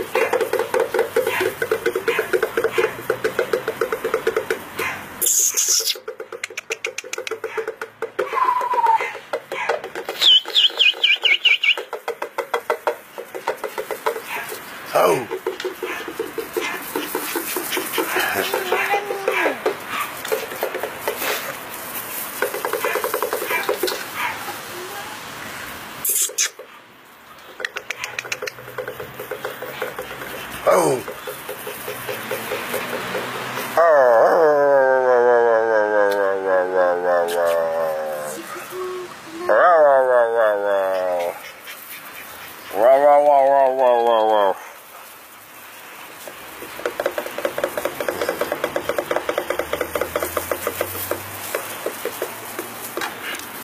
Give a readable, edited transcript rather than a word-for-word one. Oh.